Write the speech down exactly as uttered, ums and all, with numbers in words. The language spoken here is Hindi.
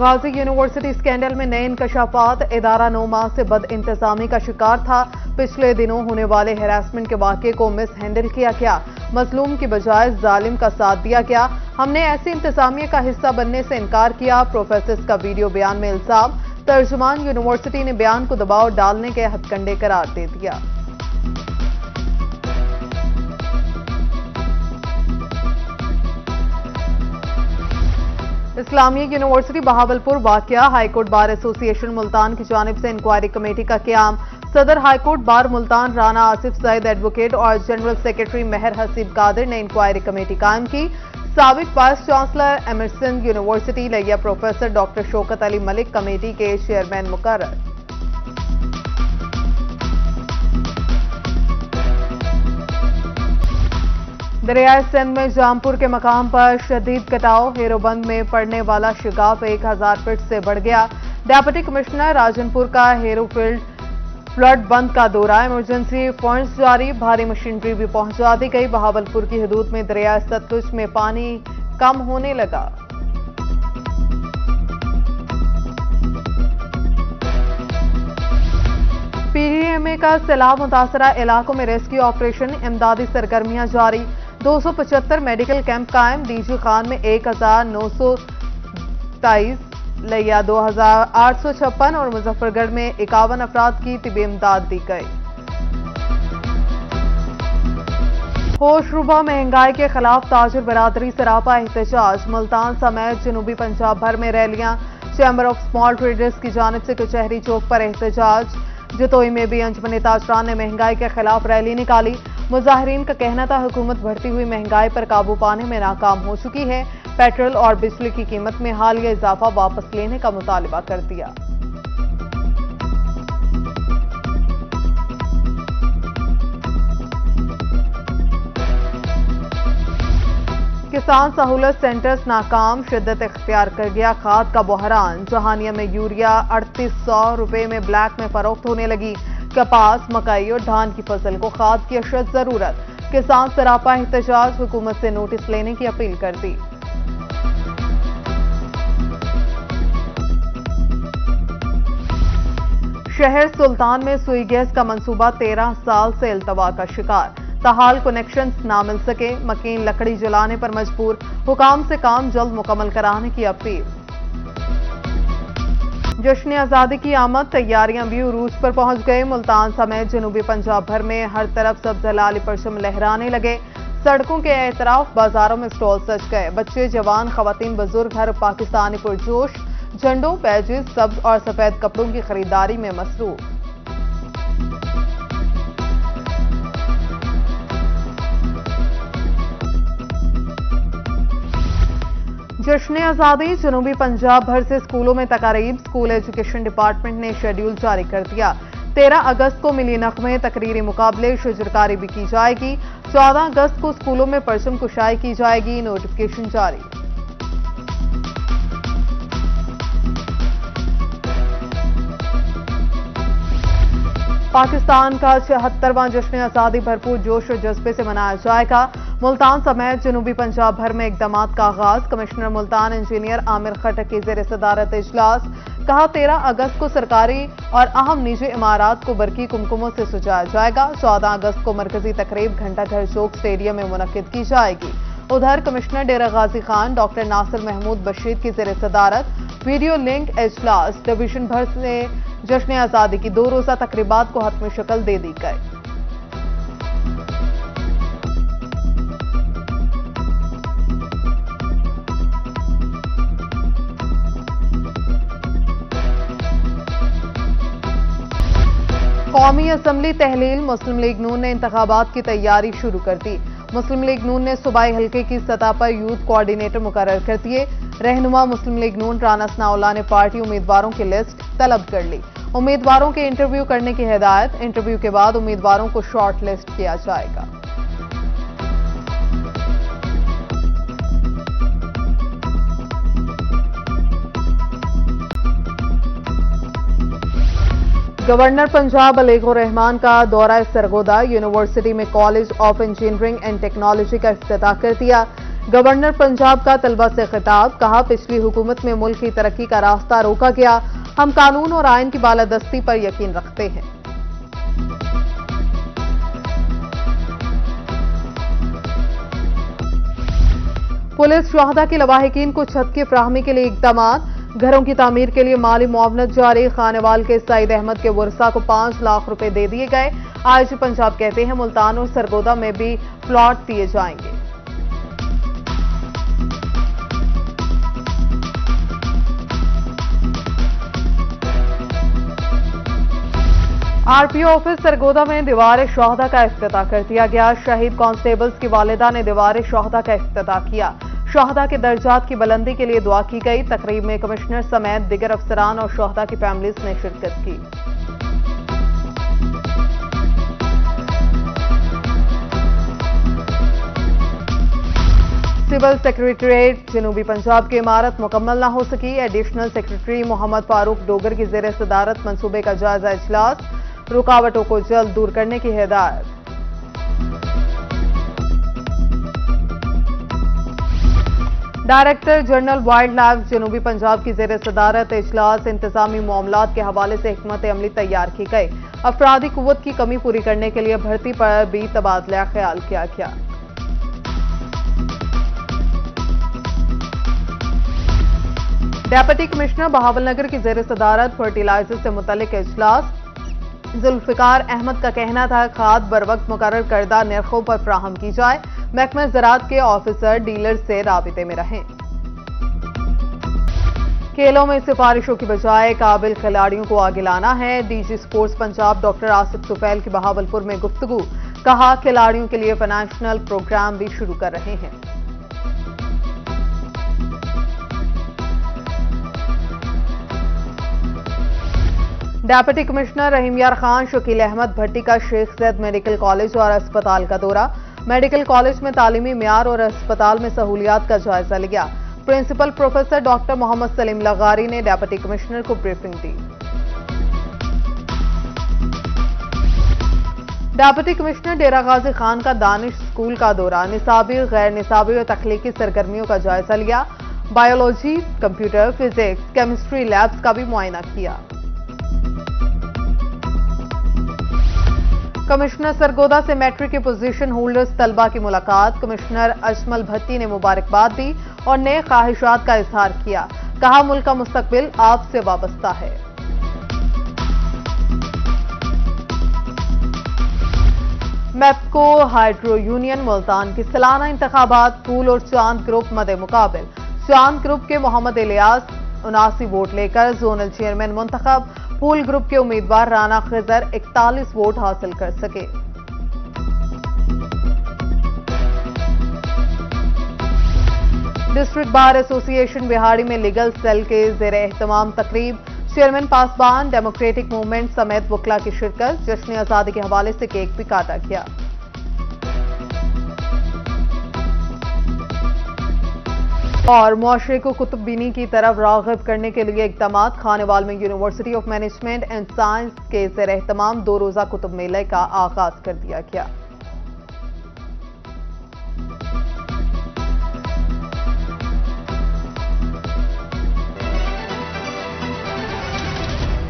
गाज़ी यूनिवर्सिटी स्कैंडल में नए इंकशाफात, इदारा नौ माह से बद इंतजामी का शिकार था। पिछले दिनों होने वाले हेरासमेंट के वाक़े को मिस हैंडल किया गया, मजलूम की बजाय जालिम का साथ दिया गया। हमने ऐसी इंतजामिया का हिस्सा बनने से इनकार किया, प्रोफेसर्स का वीडियो बयान में इल्जाम। तर्जुमान यूनिवर्सिटी ने बयान को दबाव डालने के हथकंडे करार दे दिया। इस्लामिक यूनिवर्सिटी बहावलपुर वाक़िया, हाईकोर्ट बार एसोसिएशन मुल्तान की जानिब से इंक्वायरी कमेटी का क़याम। सदर high court bar Multan Rana Asif Saeed advocate और जनरल सेक्रेटरी मेहर हसीब कादिर ने इंक्वायरी कमेटी कायम की। साबिक वाइस चांसलर एमरसन यूनिवर्सिटी लगिया professor doctor Shaukat Ali Malik committee के चेयरमैन मुकर्रर। दरियाए सिंध में जामपुर के मकाम पर शदीद कटाव, हेरोबंद में पड़ने वाला शिगाफ एक हजार फीट से बढ़ गया। डेप्यूटी कमिश्नर राजनपुर का हेरोफील्ड फ्लड बंद का दौरा, इमरजेंसी फंड्स जारी, भारी मशीनरी भी पहुंचा दी गई। बहावलपुर की हदूद में दरियाए सतलुज में पानी कम होने लगा। पीडीएमए का सैलाब मुतासरा इलाकों में रेस्क्यू ऑपरेशन, इमदादी सरगर्मियां जारी। दो सौ पचहत्तर मेडिकल कैंप कायम, डीजी खान में एक हजार नौ सौ तेईस लिया दो हजार आठ सौ छप्पन और मुजफ्फरगढ़ में इक्यावन अफराद की तिबी इमदाद दी गई। होशरुबा महंगाई के खिलाफ ताजर बरादरी सरापा एहतजाज, मुल्तान समेत जनूबी पंजाब भर में रैलियां। चैंबर ऑफ स्मॉल ट्रेडर्स की जानिब से कचहरी चौक पर एहतजाज, जतोई में भी अंजुमन ताजरान ने महंगाई के खिलाफ रैली निकाली। मुजाहरीन का कहना था हुकूमत बढ़ती हुई महंगाई पर काबू पाने में नाकाम हो चुकी है, पेट्रोल और बिजली की कीमत में हालिया इजाफा वापस लेने का मुतालबा कर दिया। किसान सहूलत सेंटर्स नाकाम, शिद्दत इख्तियार कर गया खाद का बहरान। जहानिया में यूरिया अड़तीस सौ रुपये में ब्लैक में फरोख्त होने लगी। कपास, मकई और धान की फसल को खाद की अशद जरूरत, किसान सरापा एहतजाज, हुकूमत से नोटिस लेने की अपील कर दी। शहर सुल्तान में सुई गैस का मंसूबा तेरह साल से अल्तवा का शिकार, तहाल कनेक्शन ना मिल सके, मकीन लकड़ी जलाने पर मजबूर, हुकाम से काम जल्द मुकम्मल कराने की अपील। जश्न आज़ादी की आमद, तैयारियां भी उरूज पर पहुंच गए। मुल्तान समेत जनूबी पंजाब भर में हर तरफ सब जलाली परचम लहराने लगे। सड़कों के एतराफ बाजारों में स्टॉल सज गए। बच्चे, जवान, खवातीन, बुजुर्ग हर पाकिस्तानी पुरजोश, झंडों, बैजेस, सब्ज और सफेद कपड़ों की खरीदारी में मसरूफ। जश्न आज़ादी, जनूबी पंजाब भर से स्कूलों में तकारीब, स्कूल एजुकेशन डिपार्टमेंट ने शेड्यूल जारी कर दिया। तेरह अगस्त को मिली नगमे, तकरीरी मुकाबले, शुजरकारी भी की जाएगी। चौदह अगस्त को स्कूलों में परचम कुशाई की जाएगी, नोटिफिकेशन जारी। पाकिस्तान का छिहत्तरवां जश्न आज़ादी भरपूर जोश और जज्बे से मनाया जाएगा। मुल्तान समेत जनूबी पंजाब भर में इकदाम का आगाज, कमिश्नर मुल्तान इंजीनियर आमिर खटक की जेर सदारत इजलास। कहा तेरह अगस्त को सरकारी और अहम निजी इमारात को बरकी कुमकुमों से सजाया जाएगा। चौदह अगस्त को मरकजी तकरीब घंटाघर चौक स्टेडियम में मुनक्किद की जाएगी। उधर कमिश्नर डेरा गाजी खान डॉक्टर नासिर महमूद बशीर की जेर सदारत वीडियो लिंक इजलास, डिवीजन भर से जश्न आज़ादी की दो रोजा तकरीबात को हतमी शक्ल दे दी गई। कौमी असम्बली तहलील, मुस्लिम लीग नून ने इंतखाबात की तैयारी शुरू कर दी। मुस्लिम लीग नून ने सूबाई हल्के की सतह पर यूथ कोऑर्डिनेटर मुकर्रर कर दिए। रहनुमा मुस्लिम लीग नून राना सनाउल्ला ने पार्टी उम्मीदवारों की लिस्ट तलब कर ली। उम्मीदवारों के इंटरव्यू करने की हिदायत, इंटरव्यू के बाद उम्मीदवारों को शॉर्ट लिस्ट किया जाएगा। गवर्नर पंजाब अलीगुर रहमान का दौरा सरगोदा, यूनिवर्सिटी में college of engineering and technology का इफ्तिताह कर दिया। गवर्नर पंजाब का तलबा से खिताब, कहा पिछली हुकूमत में मुल्क की तरक्की का रास्ता रोका गया, हम कानून और आइन की बालादस्ती पर यकीन रखते हैं। पुलिस शहादा के लवाहिकीन को छत के फ्राहमी के लिए इकदाम, घरों की तामीर के लिए माली मुआवनत जारी। खानेवाल के सईद अहमद के वर्सा को पांच लाख रुपए दे दिए गए। आईजी पंजाब कहते हैं मुल्तान और सरगोदा में भी प्लॉट दिए जाएंगे। आरपीओ ऑफिस सरगोदा में दीवार शोहदा का इफ्तिताह कर दिया गया। शहीद कांस्टेबल्स की वालिदा ने दीवार शोहदा का इफ्तिताह किया। शोहदा के दर्जात की बुलंदी के लिए दुआ की गई। तकरीब में कमिश्नर समेत दिगर अफसरान और शोहदा की फैमिलीज ने शिरकत की। सिविल सेक्रेट्रिएट जनूबी पंजाब की इमारत मुकम्मल न हो सकी। एडिशनल सेक्रेटरी मोहम्मद फारूक डोगर की जेर सदारत मंसूबे का जायजा इजलास, रुकावटों को जल्द दूर करने की हिदायत। डायरेक्टर जनरल वाइल्ड लाइफ जनूबी पंजाब की जेर सदारत इजलास इंतजामी मामलात के हवाले से हिकमत अमली तैयार की गई। अफराधी कुव्वत की कमी पूरी करने के लिए भर्ती पर भी तबादला ख्याल किया गया। डेप्यूटी कमिश्नर बहावल नगर की जेर सदारत फर्टिलाइजर से मुतल्लिक इजलास। जुल्फिकार अहमद का कहना था खाद बरवक्त मुकर्रर करदा नर्खों पर फ्राहम की जाए। महकमा ज़राअत के ऑफिसर डीलर से राबिते में रहें। खेलों में सिफारिशों की बजाय काबिल खिलाड़ियों को आगे लाना है। DG sports Punjab doctor Asif Supail की बहावलपुर में गुफ्तगू, कहा खिलाड़ियों के लिए फाइनेंशियल प्रोग्राम भी शुरू कर रहे हैं। डेप्यूटी कमिश्नर रहीम यार खान शकील अहमद भट्टी का शेख ज़ायद मेडिकल कॉलेज और अस्पताल का दौरा। मेडिकल कॉलेज में तालीमी मियार और अस्पताल में सहूलियात का जायजा लिया। Principal professor doctor Mohammad Saleem लगारी ने डेप्यूटी कमिश्नर को ब्रीफिंग दी। डेप्यूटी कमिश्नर डेरा गाजी खान का दानिश स्कूल का दौरा, निसाबी गैर निसाबी और तख्लीकी सरगर्मियों का जायजा लिया। Biology, computer, physics, chemistry labs का भी मुआयना किया। कमिश्नर सरगोदा से मैट्रिक के पोजीशन होल्डर्स तलबा की मुलाकात। कमिश्नर अजमल भट्टी ने मुबारकबाद दी और नए ख्वाहिशात का इजहार किया, कहा मुल्क का मुस्तकबिल आपसे वाबस्ता है। मेप्को हाइड्रो यूनियन मुल्तान की सालाना इंतखाबात, फूल और चांद ग्रुप मदे मुकाबिल। चांद ग्रुप के मोहम्मद इलियास उनासी वोट लेकर जोनल चेयरमैन मुंतखब। पूल ग्रुप के उम्मीदवार राणा खजर इकतालीस वोट हासिल कर सके। डिस्ट्रिक्ट बार एसोसिएशन बिहाड़ी में लीगल सेल के जेरे एहतमाम तकरीब, चेयरमैन पासवान, डेमोक्रेटिक मूवमेंट समेत वकला की शिरकत। जश्न आजादी के हवाले से केक भी काटा गया। और मुआशरे को कुतुबीनी की तरफ राग़िब करने के लिए इक़दाम, खानेवाल में university of management and science के ज़ेर-ए-एहतमाम दो रोज़ा कुतुब मेले का आगाज कर दिया गया।